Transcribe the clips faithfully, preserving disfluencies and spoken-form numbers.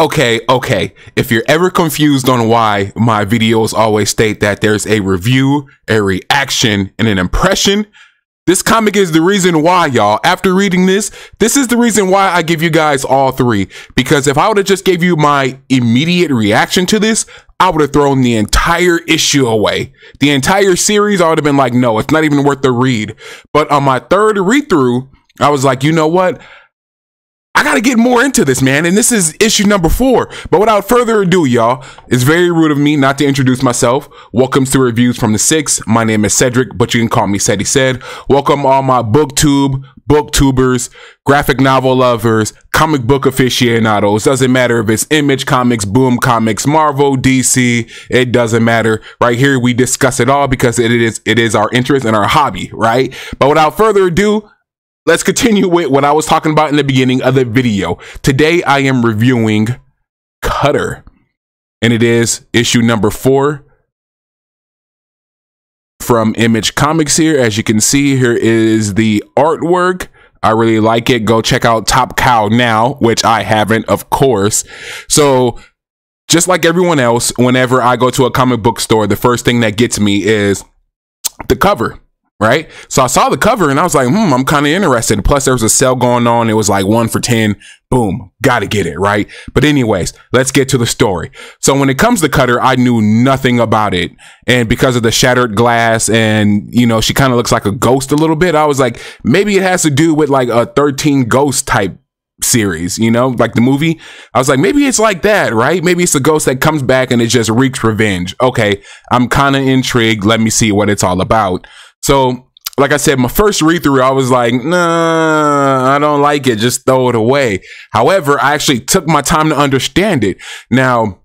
Okay, okay. If you're ever confused on why my videos always state that there's a review, a reaction, and an impression, this comic is the reason why, y'all. After reading this, this is the reason why I give you guys all three. Because if I would have just gave you my immediate reaction to this, I would have thrown the entire issue away. The entire series, I would have been like, no, it's not even worth the read. But on my third read through, I was like, you know what? I gotta get more into this, man, and this is issue number four. But without further ado, y'all, it's very rude of me not to introduce myself. Welcome to Reviews from the Six. My name is Cedric, but you can call me Ceddy Said. Welcome all my booktube, booktubers, graphic novel lovers, comic book aficionados. Doesn't matter if it's Image Comics, Boom Comics, Marvel, D C, it doesn't matter. Right here, we discuss it all because it is, it is our interest and our hobby, right? But without further ado, let's continue with what I was talking about in the beginning of the video. Today, I am reviewing Cutter, and it is issue number four from Image Comics here. As you can see, here is the artwork. I really like it. Go check out Top Cow now, which I haven't, of course. So just like everyone else, whenever I go to a comic book store, the first thing that gets me is the cover. Right? So I saw the cover and I was like, hmm, I'm kind of interested. Plus there was a sale going on. It was like one for ten. Boom. Gotta get it. Right? But anyways, let's get to the story. So when it comes to Cutter, I knew nothing about it. And because of the shattered glass and, you know, she kind of looks like a ghost a little bit, I was like, maybe it has to do with like a thirteen ghost type series, you know, like the movie. I was like, maybe it's like that, right? Maybe it's a ghost that comes back and it just wreaks revenge. Okay. I'm kind of intrigued. Let me see what it's all about. So, like I said, my first read through, I was like, nah, I don't like it. Just throw it away. However, I actually took my time to understand it. Now,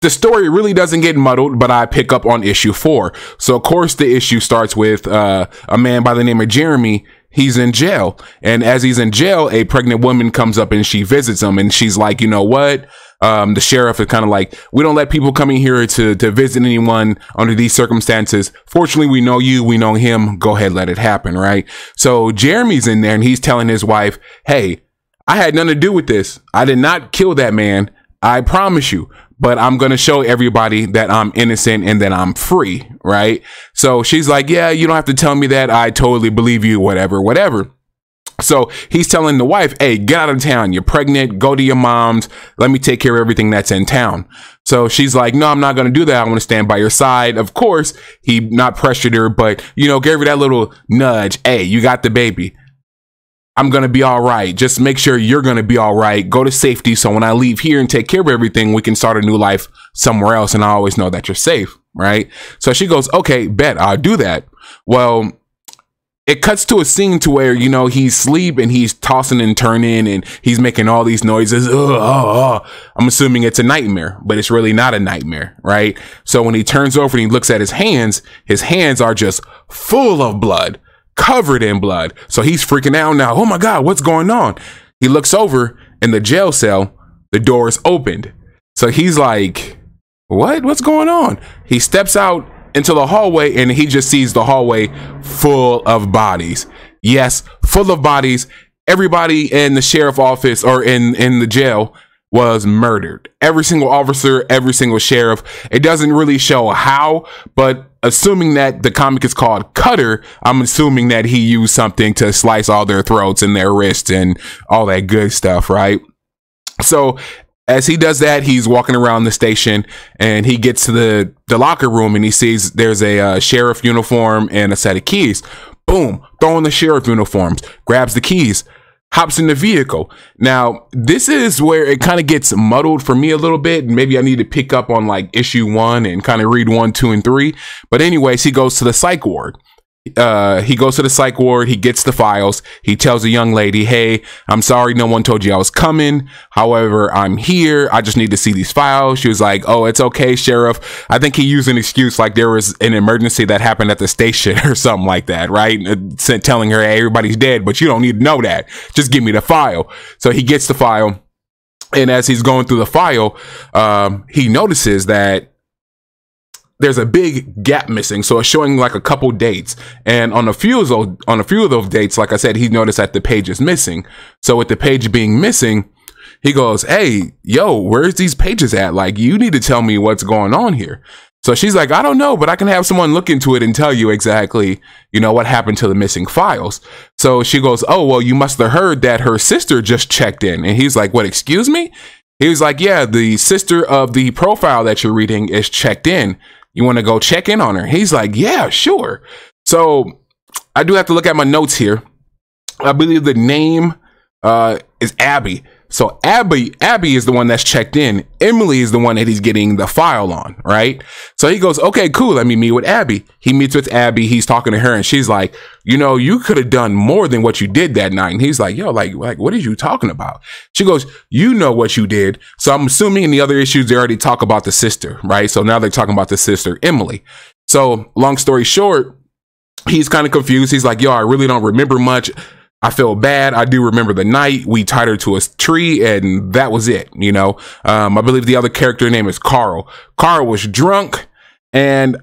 the story really doesn't get muddled, but I pick up on issue four. So, of course, the issue starts with uh, a man by the name of Jeremy. He's in jail. And as he's in jail, a pregnant woman comes up and she visits him. And she's like, you know what? Um, the sheriff is kind of like, we don't let people come in here to, to visit anyone under these circumstances. Fortunately, we know you, we know him. Go ahead, let it happen, right? So Jeremy's in there and he's telling his wife, hey, I had nothing to do with this. I did not kill that man. I promise you. But I'm going to show everybody that I'm innocent and that I'm free, right? So she's like, yeah, you don't have to tell me that. I totally believe you, whatever, whatever. So he's telling the wife, hey, get out of town. You're pregnant. Go to your mom's. Let me take care of everything that's in town. So she's like, no, I'm not going to do that. I want to stand by your side. Of course, he not pressured her, but, you know, gave her that little nudge. Hey, you got the baby. I'm going to be all right. Just make sure you're going to be all right. Go to safety. So when I leave here and take care of everything, we can start a new life somewhere else. And I always know that you're safe. Right. So she goes, okay, bet I'll do that. Well, it cuts to a scene to where, you know, he's asleep and he's tossing and turning and he's making all these noises. Ugh, oh, oh. I'm assuming it's a nightmare, but it's really not a nightmare, right? So when he turns over and he looks at his hands, his hands are just full of blood, covered in blood. So he's freaking out now. Oh my God, what's going on? He looks over in the jail cell, the door is opened. So he's like, what? What's going on? He steps out into the hallway and he just sees the hallway full of bodies. Yes, full of bodies. Everybody in the sheriff's office or in in the jail was murdered. Every single officer, every single sheriff. It doesn't really show how, but assuming that the comic is called Cutter, I'm assuming that he used something to slice all their throats and their wrists and all that good stuff, right? So as he does that, he's walking around the station and he gets to the, the locker room and he sees there's a uh, sheriff uniform and a set of keys. Boom, throwing the sheriff uniforms, grabs the keys, hops in the vehicle. Now, this is where it kind of gets muddled for me a little bit. Maybe I need to pick up on like issue one and kind of read one, two, and three. But anyways, he goes to the psych ward. Uh, he goes to the psych ward. He gets the files. He tells the young lady, hey, I'm sorry. No one told you I was coming. However, I'm here. I just need to see these files. She was like, oh, it's okay, Sheriff. I think he used an excuse like there was an emergency that happened at the station or something like that. Right. Telling her, hey, everybody's dead, but you don't need to know that. Just give me the file. So he gets the file. And as he's going through the file, um, he notices that there's a big gap missing. So it's showing like a couple dates. And on a few of those, on a few of those dates, like I said, he noticed that the page is missing. So with the page being missing, He goes, hey, yo, where's these pages at? Like, you need to tell me what's going on here. So she's like, I don't know, but I can have someone look into it and tell you exactly, you know, what happened to the missing files. So she goes, oh, well, you must have heard that her sister just checked in. And he's like, what, excuse me? He was like, yeah, the sister of the profile that you're reading is checked in. You want to go check in on her? He's like, yeah, sure. So I do have to look at my notes here. I believe the name uh, is Abby. So Abby, Abby is the one that's checked in. Emily is the one that he's getting the file on, right? So he goes, okay, cool. Let me meet with Abby. He meets with Abby. He's talking to her, and she's like, you know, you could have done more than what you did that night. And he's like, yo, like, like, what are you talking about? She goes, you know what you did. So I'm assuming in the other issues, they already talk about the sister, right? So now they're talking about the sister, Emily. So long story short, he's kind of confused. He's like, yo, I really don't remember much. I feel bad. I do remember the night we tied her to a tree, and that was it. You know, um, I believe the other character name is Carl. Carl was drunk, and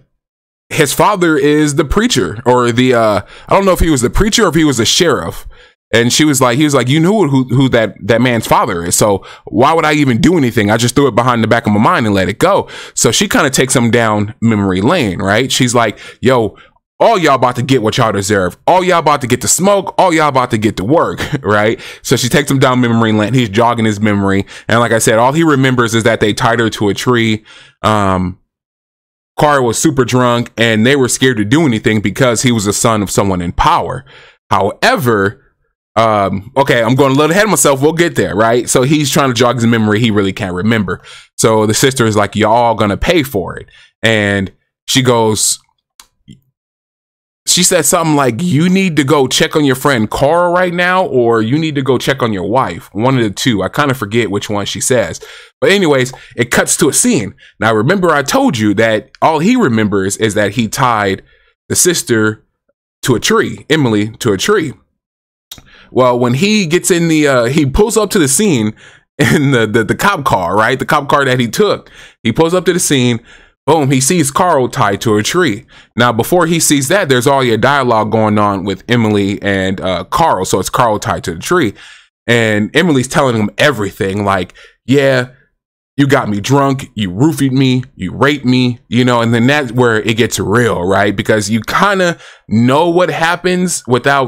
his father is the preacher, or the uh, I don't know if he was the preacher or if he was the sheriff. And she was like, he was like, you knew who, who that, that man's father is. So why would I even do anything? I just threw it behind the back of my mind and let it go. So she kind of takes him down memory lane, right? She's like, yo, all y'all about to get what y'all deserve. All y'all about to get to smoke. All y'all about to get to work, right? So she takes him down memory lane. He's jogging his memory. And like I said, all he remembers is that they tied her to a tree. Um, Carl was super drunk, and they were scared to do anything because he was the son of someone in power. However, um, okay, I'm going a little ahead of myself. We'll get there, right? So he's trying to jog his memory. He really can't remember. So the sister is like, y'all gonna pay for it. And she goes... She said something like, you need to go check on your friend Carl right now, or you need to go check on your wife. One of the two. I kind of forget which one she says. But anyways, it cuts to a scene. Now, remember, I told you that all he remembers is that he tied the sister to a tree, Emily to a tree. Well, when he gets in the, uh, he pulls up to the scene in the, the, the cop car, right? The cop car that he took. He pulls up to the scene. Boom, he sees Carl tied to a tree. Now, before he sees that, there's all your dialogue going on with Emily and uh, Carl. So it's Carl tied to the tree. And Emily's telling him everything, like, yeah, you got me drunk, you roofied me, you raped me, you know, and then that's where it gets real, right? Because you kind of know what happens without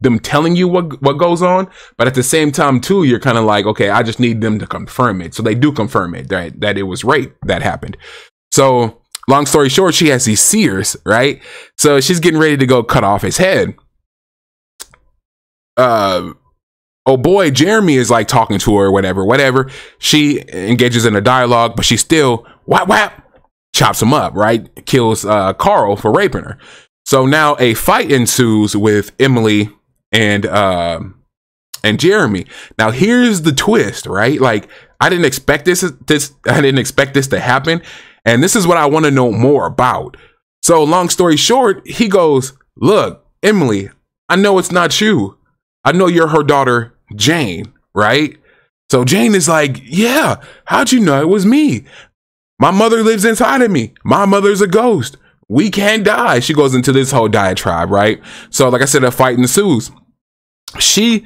them telling you what, what goes on. But at the same time, too, you're kind of like, okay, I just need them to confirm it. So they do confirm it, that, that it was rape that happened. So long story short, she has these seers, right? So she's getting ready to go cut off his head. Uh, oh boy, Jeremy is like talking to her, whatever, whatever. She engages in a dialogue, but she still whap, whap, chops him up, right? Kills uh, Carl for raping her. So now a fight ensues with Emily and uh, and Jeremy. Now here's the twist, right? Like I didn't expect this. This I didn't expect this to happen. And this is what I want to know more about. So long story short, he goes, look, Emily, I know it's not you. I know you're her daughter, Jane, right? So Jane is like, yeah, how'd you know it was me? My mother lives inside of me. My mother's a ghost. We can't die. She goes into this whole diatribe, right? So like I said, a fight ensues. She,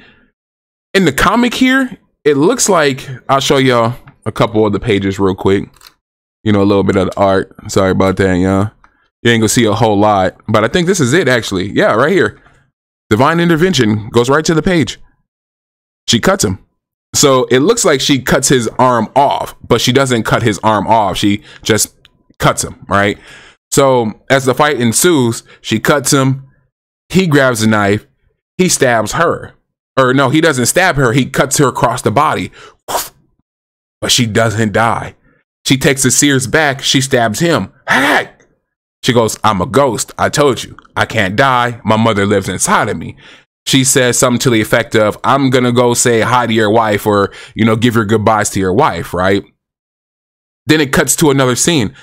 in the comic here, it looks like, I'll show y'all a couple of the pages real quick. You know, a little bit of the art. Sorry about that, y'all. You ain't gonna see a whole lot. But I think this is it, actually. Yeah, right here. Divine intervention goes right to the page. She cuts him. So it looks like she cuts his arm off, but she doesn't cut his arm off. She just cuts him, right? So as the fight ensues, she cuts him. He grabs a knife. He stabs her. Or no, he doesn't stab her. He cuts her across the body. But she doesn't die. She takes the sears back. She stabs him. Hey! She goes, I'm a ghost. I told you. I can't die. My mother lives inside of me. She says something to the effect of, I'm going to go say hi to your wife, or, you know, give your goodbyes to your wife, right? Then it cuts to another scene.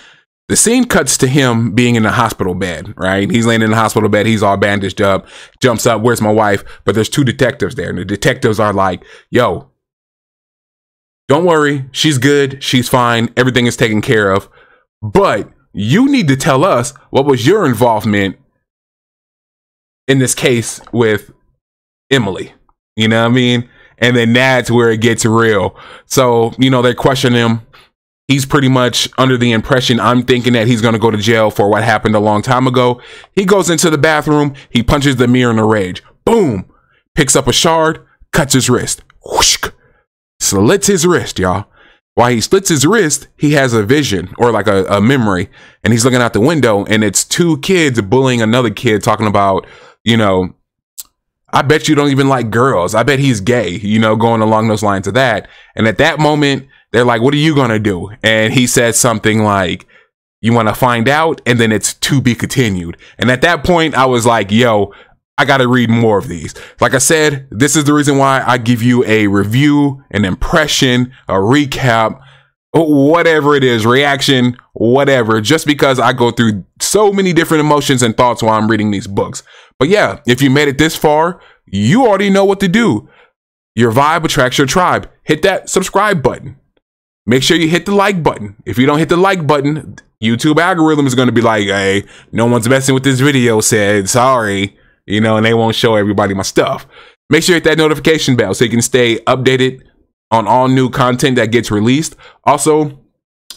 The scene cuts to him being in a hospital bed, right? He's laying in the hospital bed. He's all bandaged up, jumps up. Where's my wife? But there's two detectives there. And the detectives are like, yo, don't worry, she's good, she's fine, everything is taken care of, but you need to tell us what was your involvement in this case with Emily, you know what I mean? And then that's where it gets real. So, you know, they question him. He's pretty much under the impression, I'm thinking, that he's going to go to jail for what happened a long time ago. He goes into the bathroom. He punches the mirror in a rage. Boom. Picks up a shard. Cuts his wrist. Whoosh. Slits his wrist, y'all. While he slits his wrist, he has a vision, or like a, a memory. And he's looking out the window, and it's two kids bullying another kid, talking about, you know, I bet you don't even like girls. I bet he's gay, you know, going along those lines of that. And at that moment, they're like, what are you going to do? And he says something like, you want to find out? And then it's to be continued. And at that point, I was like, yo, I got to read more of these. Like I said, this is the reason why I give you a review, an impression, a recap, whatever it is, reaction, whatever, just because I go through so many different emotions and thoughts while I'm reading these books. But yeah, if you made it this far, you already know what to do. Your vibe attracts your tribe. Hit that subscribe button. Make sure you hit the like button. If you don't hit the like button, YouTube algorithm is going to be like, hey, no one's messing with this video, said sorry, you know, and they won't show everybody my stuff. Make sure you hit that notification bell so you can stay updated on all new content that gets released. Also,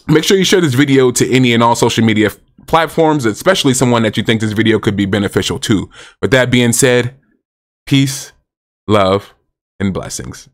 make sure you share this video to any and all social media platforms, especially someone that you think this video could be beneficial to. With that being said, peace, love, and blessings.